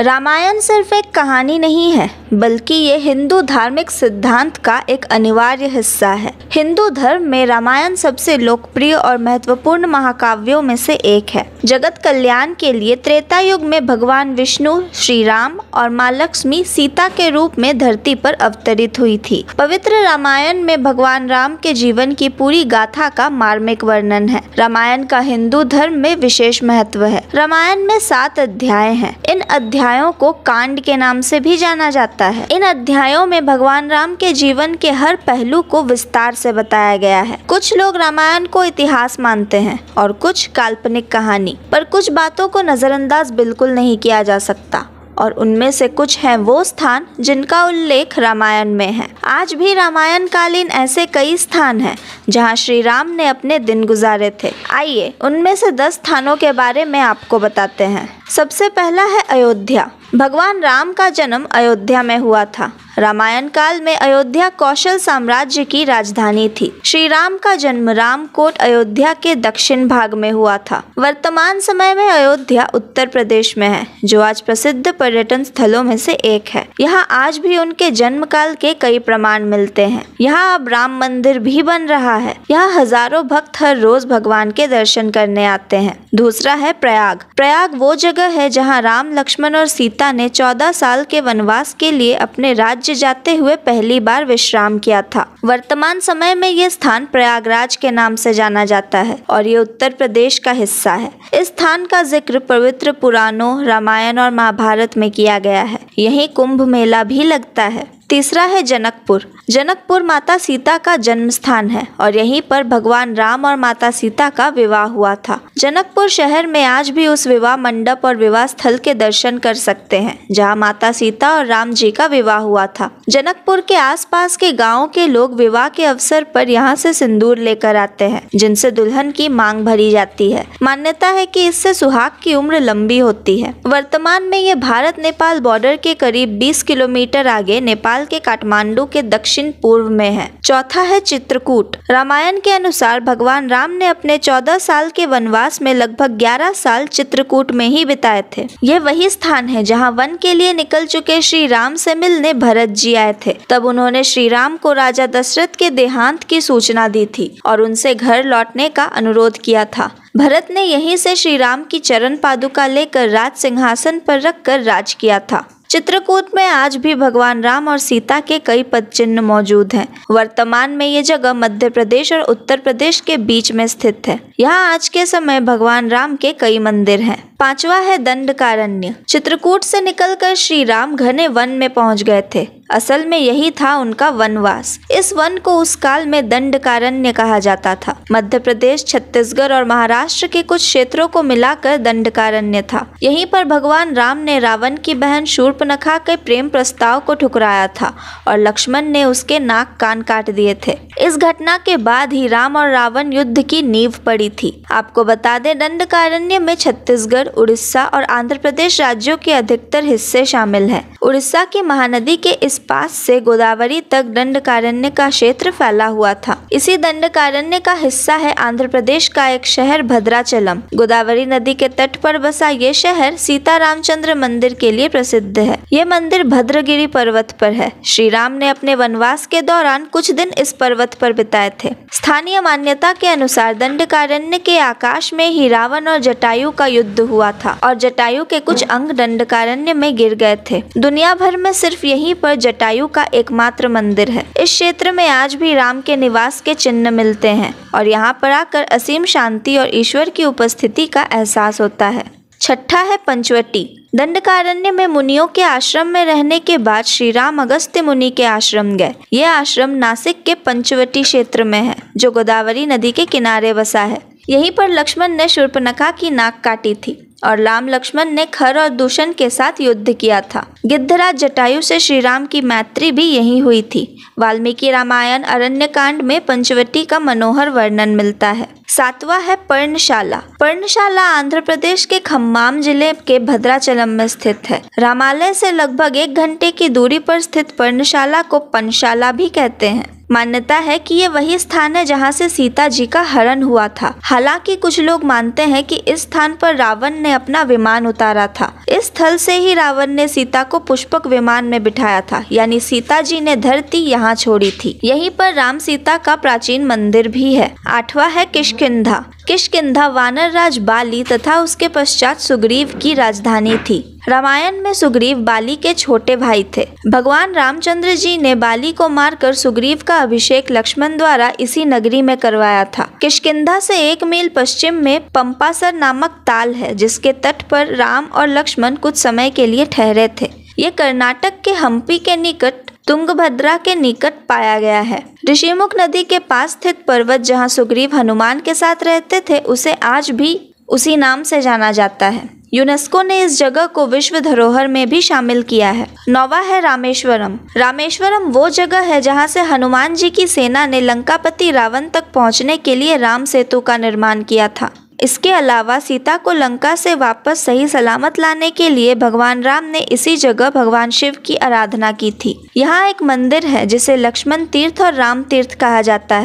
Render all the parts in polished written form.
रामायण सिर्फ एक कहानी नहीं है, बल्कि ये हिंदू धार्मिक सिद्धांत का एक अनिवार्य हिस्सा है। हिंदू धर्म में रामायण सबसे लोकप्रिय और महत्वपूर्ण महाकाव्यों में से एक है। जगत कल्याण के लिए त्रेता युग में भगवान विष्णु, श्री राम और माँ लक्ष्मी सीता के रूप में धरती पर अवतरित हुई थी। पवित्र रामायण में भगवान राम के जीवन की पूरी गाथा का मार्मिक वर्णन है। रामायण का हिंदू धर्म में विशेष महत्व है। रामायण में 7 अध्याय हैं। इन अध्यायों को कांड के नाम से भी जाना जाता है। इन अध्यायों में भगवान राम के जीवन के हर पहलू को विस्तार से बताया गया है। कुछ लोग रामायण को इतिहास मानते हैं और कुछ काल्पनिक कहानी, पर कुछ बातों को नजरअंदाज बिल्कुल नहीं किया जा सकता और उनमें से कुछ हैं वो स्थान जिनका उल्लेख रामायण में है। आज भी रामायण कालीन ऐसे कई स्थान हैं जहां श्री राम ने अपने दिन गुजारे थे। आइए उनमें से 10 स्थानों के बारे में आपको बताते हैं। सबसे पहला है अयोध्या। भगवान राम का जन्म अयोध्या में हुआ था। रामायण काल में अयोध्या कौशल साम्राज्य की राजधानी थी। श्री राम का जन्म रामकोट अयोध्या के दक्षिण भाग में हुआ था। वर्तमान समय में अयोध्या उत्तर प्रदेश में है, जो आज प्रसिद्ध पर्यटन स्थलों में से एक है। यहाँ आज भी उनके जन्म काल के कई प्रमाण मिलते हैं। यहाँ अब राम मंदिर भी बन रहा है। यहाँ हजारों भक्त हर रोज भगवान के दर्शन करने आते हैं। दूसरा है प्रयाग। प्रयाग वो जगह है जहाँ राम, लक्ष्मण और सीता ने 14 साल के वनवास के लिए अपने राज्य जाते हुए पहली बार विश्राम किया था। वर्तमान समय में ये स्थान प्रयागराज के नाम से जाना जाता है और ये उत्तर प्रदेश का हिस्सा है। इस स्थान का जिक्र पवित्र पुराणों, रामायण और महाभारत में किया गया है। यहीं कुंभ मेला भी लगता है। तीसरा है जनकपुर। जनकपुर माता सीता का जन्म स्थान है और यहीं पर भगवान राम और माता सीता का विवाह हुआ था। जनकपुर शहर में आज भी उस विवाह मंडप और विवाह स्थल के दर्शन कर सकते हैं जहां माता सीता और राम जी का विवाह हुआ था। जनकपुर के आसपास के गाँव के लोग विवाह के अवसर पर यहां से सिंदूर लेकर आते हैं, जिनसे दुल्हन की मांग भरी जाती है। मान्यता है कि इससे सुहाग की उम्र लंबी होती है। वर्तमान में ये भारत नेपाल बॉर्डर के करीब 20 किलोमीटर आगे नेपाल के काठमांडू के दक्षिण पूर्व में है। चौथा है चित्रकूट। रामायण के अनुसार भगवान राम ने अपने 14 साल के वनवास में लगभग 11 साल चित्रकूट में ही बिताए थे। यह वही स्थान है जहां वन के लिए निकल चुके श्री राम से मिलने भरत जी आए थे। तब उन्होंने श्री राम को राजा दशरथ के देहांत की सूचना दी थी और उनसे घर लौटने का अनुरोध किया था। भरत ने यहीं से श्री राम की चरण पादुका लेकर राज सिंहासन पर रखकर राज किया था। चित्रकूट में आज भी भगवान राम और सीता के कई पदचिन्ह मौजूद हैं। वर्तमान में ये जगह मध्य प्रदेश और उत्तर प्रदेश के बीच में स्थित है। यहाँ आज के समय भगवान राम के कई मंदिर हैं। पांचवा है दंडकारण्य। चित्रकूट से निकलकर श्री राम घने वन में पहुँच गए थे। असल में यही था उनका वनवास। इस वन को उस काल में दंडकारण्य कहा जाता था। मध्य प्रदेश, छत्तीसगढ़ और महाराष्ट्र के कुछ क्षेत्रों को मिलाकर दंडकारण्य था। यहीं पर भगवान राम ने रावण की बहन शूर्पणखा के प्रेम प्रस्ताव को ठुकराया था और लक्ष्मण ने उसके नाक कान काट दिए थे। इस घटना के बाद ही राम और रावण युद्ध की नींव पड़ी थी। आपको बता दें, दंडकारण्य में छत्तीसगढ़, उड़ीसा और आंध्र प्रदेश राज्यों के अधिकतर हिस्से शामिल है। उड़ीसा की महानदी के इस पास से गोदावरी तक दंडकारण्य का क्षेत्र फैला हुआ था। इसी दंडकारण्य का हिस्सा है आंध्र प्रदेश का एक शहर भद्राचलम। गोदावरी नदी के तट पर बसा ये शहर सीता रामचंद्र मंदिर के लिए प्रसिद्ध है। ये मंदिर भद्रगिरी पर्वत पर है। श्री राम ने अपने वनवास के दौरान कुछ दिन इस पर्वत पर बिताए थे। स्थानीय मान्यता के अनुसार दंडकारण्य के आकाश में ही रावण और जटायु का युद्ध हुआ था और जटायु के कुछ अंग दंडकारण्य में गिर गए थे। दुनिया भर में सिर्फ यहीं पर जटायु का एकमात्र मंदिर है। इस क्षेत्र में आज भी राम के निवास के चिन्ह मिलते हैं और यहाँ पर आकर असीम शांति और ईश्वर की उपस्थिति का एहसास होता है। छठा है पंचवटी। दंडकारण्य में मुनियों के आश्रम में रहने के बाद श्री राम अगस्त्य मुनि के आश्रम गए। यह आश्रम नासिक के पंचवटी क्षेत्र में है, जो गोदावरी नदी के किनारे बसा है। यहीं पर लक्ष्मण ने शूर्पणखा की नाक काटी थी और राम लक्ष्मण ने खर और दूषण के साथ युद्ध किया था। गिद्धराज जटायु से श्री राम की मैत्री भी यही हुई थी। वाल्मीकि रामायण अरण्यकांड में पंचवटी का मनोहर वर्णन मिलता है। सातवां है पर्णशाला। पर्णशाला आंध्र प्रदेश के खम्माम जिले के भद्राचलम में स्थित है। रामालय से लगभग 1 घंटे की दूरी पर स्थित पर्णशाला को पंचशाला भी कहते हैं। मान्यता है कि ये वही स्थान है जहाँ से सीता जी का हरण हुआ था। हालांकि कुछ लोग मानते हैं कि इस स्थान पर रावण ने अपना विमान उतारा था। इस स्थल से ही रावण ने सीता को पुष्पक विमान में बिठाया था, यानी सीता जी ने धरती यहाँ छोड़ी थी। यहीं पर राम सीता का प्राचीन मंदिर भी है। आठवां है किष्किंधा। किष्किंधा वानर राज बाली तथा उसके पश्चात सुग्रीव की राजधानी थी। रामायण में सुग्रीव बाली के छोटे भाई थे। भगवान रामचंद्र जी ने बाली को मारकर सुग्रीव का अभिषेक लक्ष्मण द्वारा इसी नगरी में करवाया था। किष्किंधा से 1 मील पश्चिम में पंपासर नामक ताल है, जिसके तट पर राम और लक्ष्मण कुछ समय के लिए ठहरे थे। ये कर्नाटक के हम्पी के निकट तुंगभद्रा के निकट पाया गया है। ऋषिमुख नदी के पास स्थित पर्वत जहाँ सुग्रीव हनुमान के साथ रहते थे, उसे आज भी उसी नाम से जाना जाता है। यूनेस्को ने इस जगह को विश्व धरोहर में भी शामिल किया है। नौवा है रामेश्वरम। रामेश्वरम वो जगह है जहां से हनुमान जी की सेना ने लंकापति रावण तक पहुंचने के लिए राम सेतु का निर्माण किया था। इसके अलावा सीता को लंका से वापस सही सलामत लाने के लिए भगवान राम ने इसी जगह भगवान शिव की आराधना की थी। यहाँ एक मंदिर है जिसे लक्ष्मण तीर्थ और राम तीर्थ कहा जाता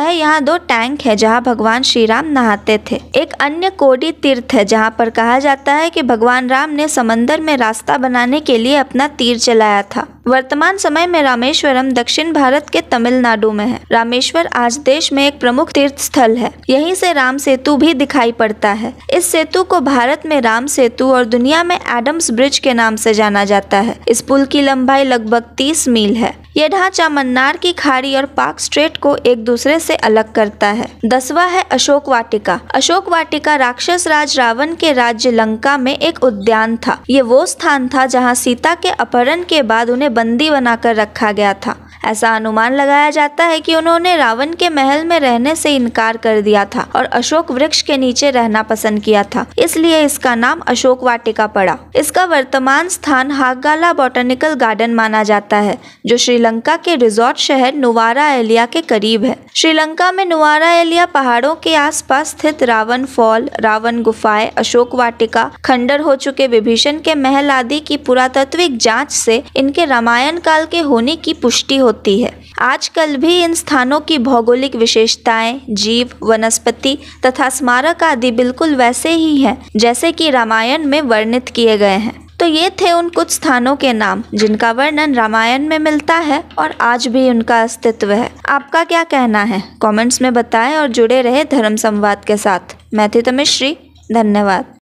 है। यहाँ 2 टैंक है जहाँ भगवान श्री राम नहाते थे। एक अन्य कोडी तीर्थ है जहाँ पर कहा जाता है कि भगवान राम ने समंदर में रास्ता बनाने के लिए अपना तीर चलाया था। वर्तमान समय में रामेश्वरम दक्षिण भारत के तमिलनाडु में है। रामेश्वर आज देश में एक प्रमुख तीर्थ स्थल है। यहीं से राम सेतु भी दिखाई पड़ता है। इस सेतु को भारत में राम सेतु और दुनिया में एडम्स ब्रिज के नाम से जाना जाता है। इस पुल की लंबाई लगभग 30 मील है। यह ढांचा मन्नार की खाड़ी और पार्क स्ट्रेट को एक दूसरे से अलग करता है। 10वां है अशोक वाटिका। अशोक वाटिका राक्षस राज रावण के राज्य लंका में एक उद्यान था। ये वो स्थान था जहाँ सीता के अपहरण के बाद उन्हें बंदी बनाकर रखा गया था। ऐसा अनुमान लगाया जाता है कि उन्होंने रावण के महल में रहने से इनकार कर दिया था और अशोक वृक्ष के नीचे रहना पसंद किया था, इसलिए इसका नाम अशोक वाटिका पड़ा। इसका वर्तमान स्थान हागाला बॉटनिकल गार्डन माना जाता है, जो श्रीलंका के रिजॉर्ट शहर नुवारा एलिया के करीब है। श्रीलंका में नुवारा एलिया पहाड़ों के आसपास स्थित रावण फॉल, रावण गुफाएं, अशोक वाटिका, खंडर हो चुके विभीषण के महल आदि की पुरातत्विक जाँच से इनके रामायण काल के होने की पुष्टि होती है। आजकल भी इन स्थानों की भौगोलिक विशेषताएं, जीव, वनस्पति तथा स्मारक आदि बिल्कुल वैसे ही हैं जैसे कि रामायण में वर्णित किए गए हैं। तो ये थे उन कुछ स्थानों के नाम जिनका वर्णन रामायण में मिलता है और आज भी उनका अस्तित्व है। आपका क्या कहना है? कमेंट्स में बताएं और जुड़े रहे धर्म संवाद के साथ। मैं थी तमिश्री, धन्यवाद।